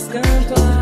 mas canto assim.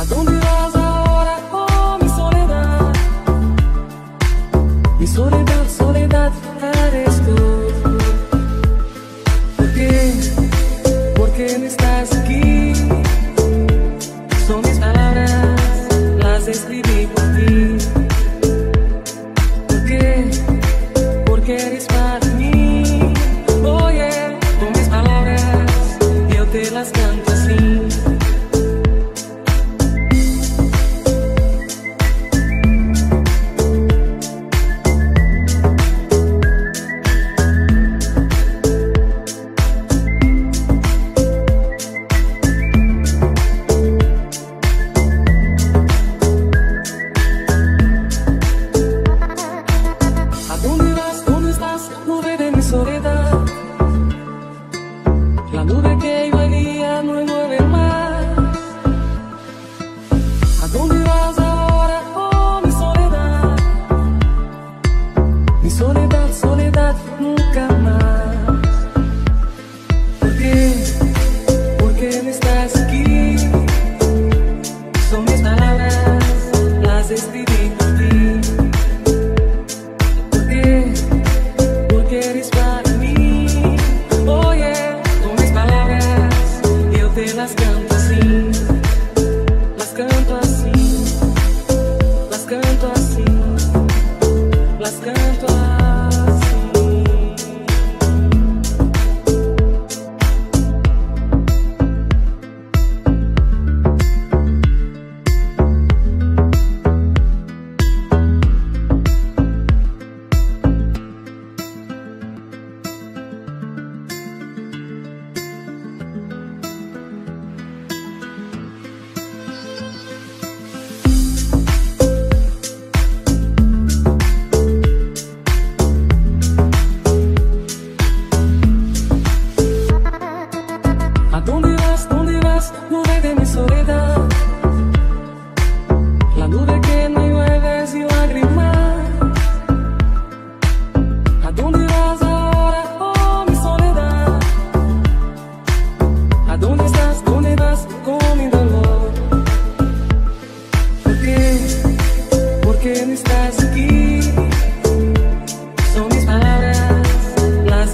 ¿A dónde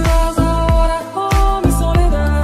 vas ahora, oh mi soledad?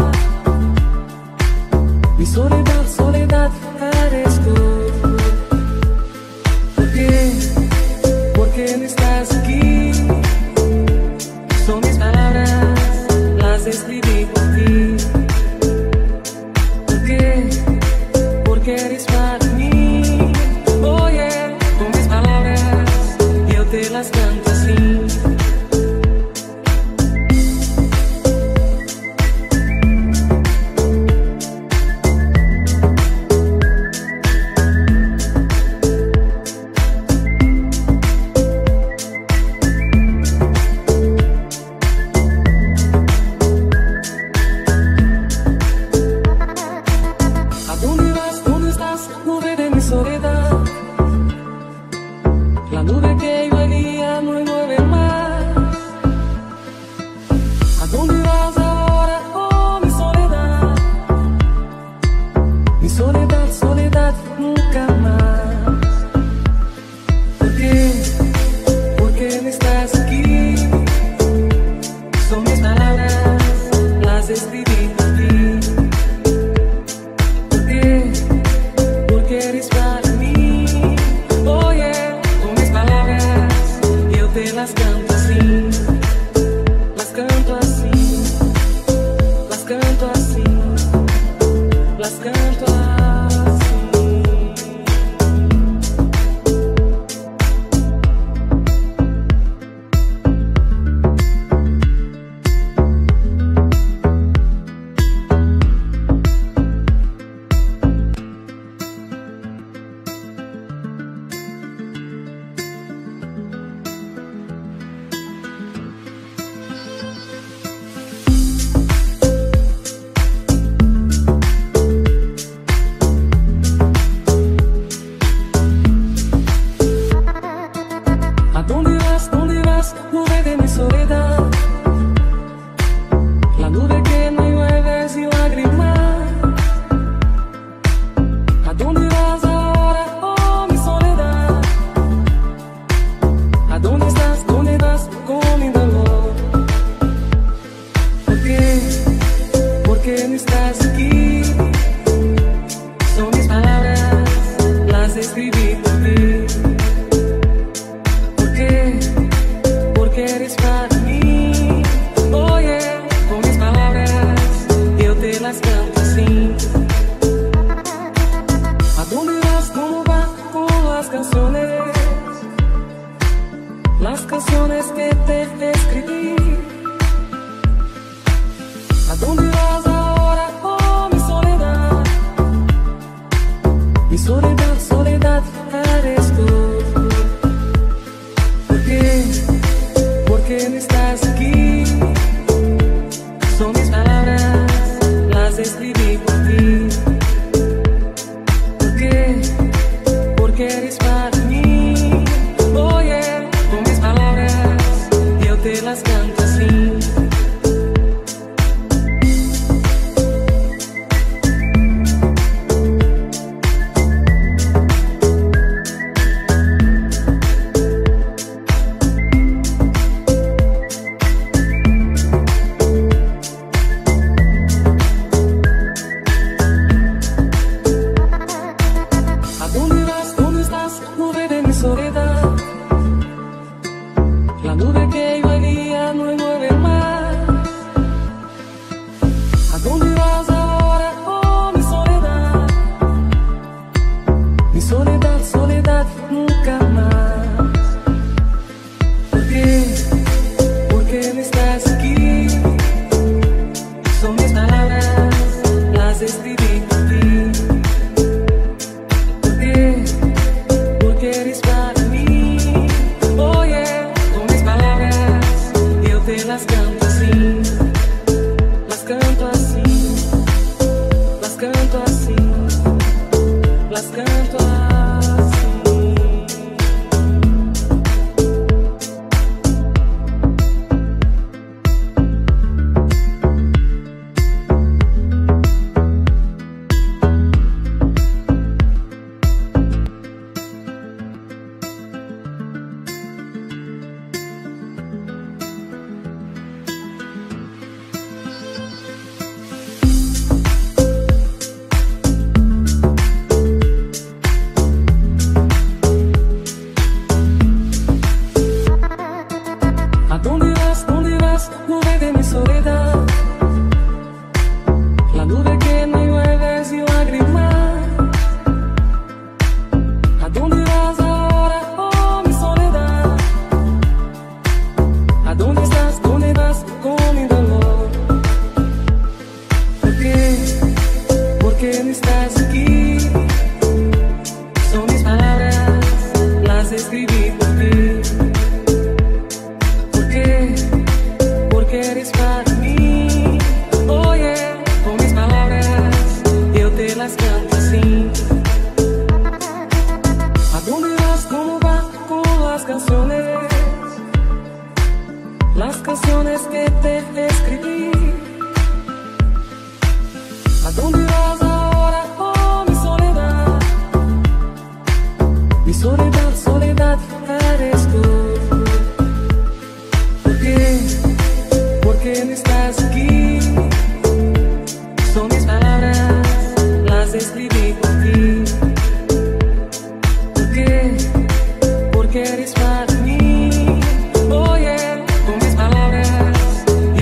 estás aquí, son mis palabras, las escribí por ti. ¿Por qué? Porque eres para mí. Oye, con mis palabras yo te las canto así. ¿A dónde vas? ¿Cómo va? Con las canciones, las canciones que te escribí. ¿A dónde vas ahora, oh mi soledad? Mi soledad, soledad eres tú. ¿Por qué? ¿Por qué no estás aquí? Son mis palabras, las escribí por ti. ¿Por qué? Porque eres para mí. Oye, con mis palabras yo te las canto así. La nube que yo haría no mueve más. ¿A dónde vas ahora, oh mi soledad? Mi soledad, soledad nunca más. ¿Por qué? ¿Por qué no estás aquí? Son mis palabras, las escribí por ti. ¿Por qué? Porque eres para mí. Oye, las canto así, las canto así, las canto así, las canto así. Nube de mi soledad, la nube que me llueve sin lágrimas. ¿A dónde vas ahora, oh mi soledad? ¿A dónde estás? ¿Dónde vas con mi dolor? ¿Por qué? ¿Por qué no estás aquí? Son mis palabras, las escribí por ti. Porque eres para mí. Oye, con mis palabras yo te las canto así. ¿A dónde vas? ¿Cómo va? Con las canciones, las canciones que te escribí. ¿A dónde vas ahora, oh mi soledad? Mi soledad, soledad eres tú. ¿Por qué? ¿Por qué no estás aquí? Son mis palabras, las escribí por ti. ¿Por qué? Porque eres para mí. Oye, con mis palabras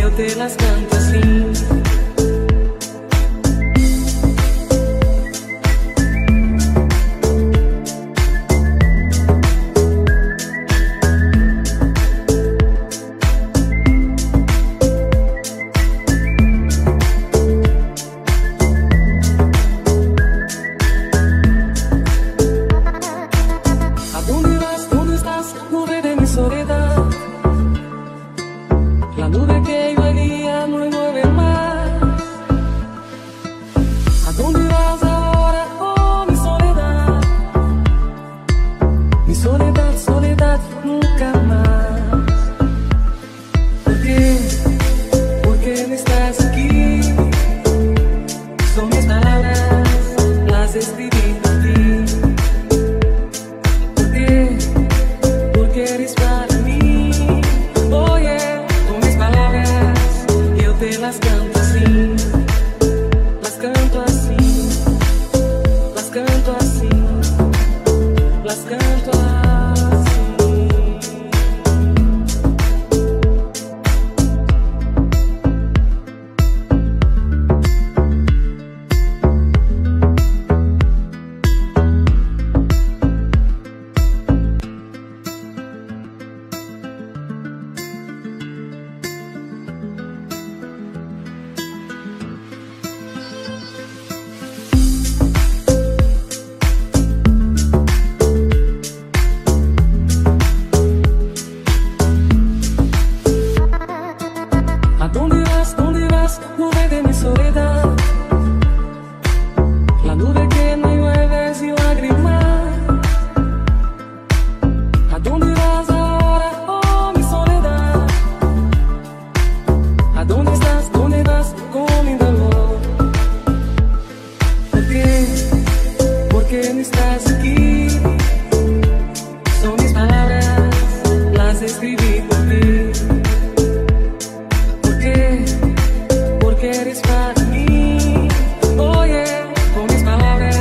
yo te las canto así. La nube que yo haría no mueve más. ¿A dónde vas ahora, oh mi soledad? Mi soledad, soledad nunca más. ¿Por qué? ¿Por qué no estás aquí? Son mis palabras, las escribí por ti. ¿Por qué? Porque eres para mí. Oye, con mis palabras yo te las canto así. ¿A dónde irás, nube de mi soledad? La nube que me llueve sin lágrimas. ¿A dónde irás ahora, oh mi soledad? ¿A dónde estás con mi dolor? Por qué no estás aquí? Son mis palabras, las escribí por ti. Eres para mí, oye, con mis palabras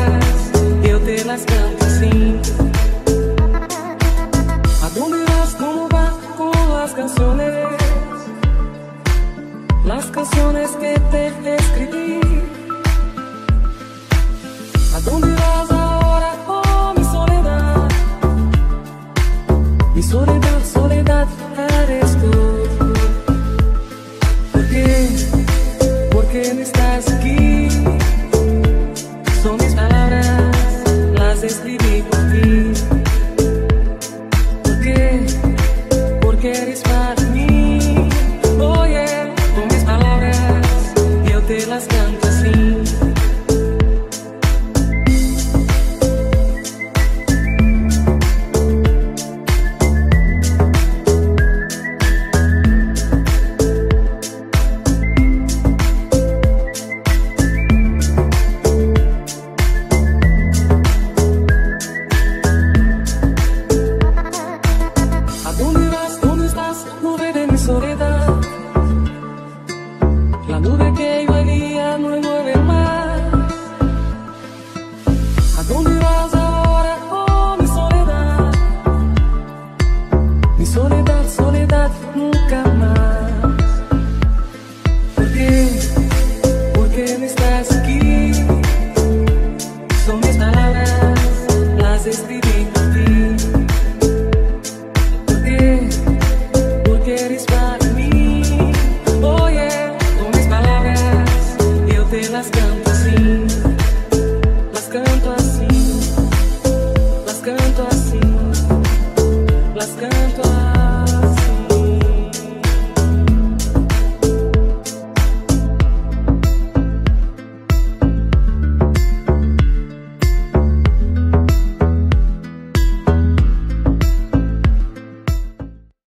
eu te las canto assim. ¿A dónde irás, cómo va con las canciones que te escribí?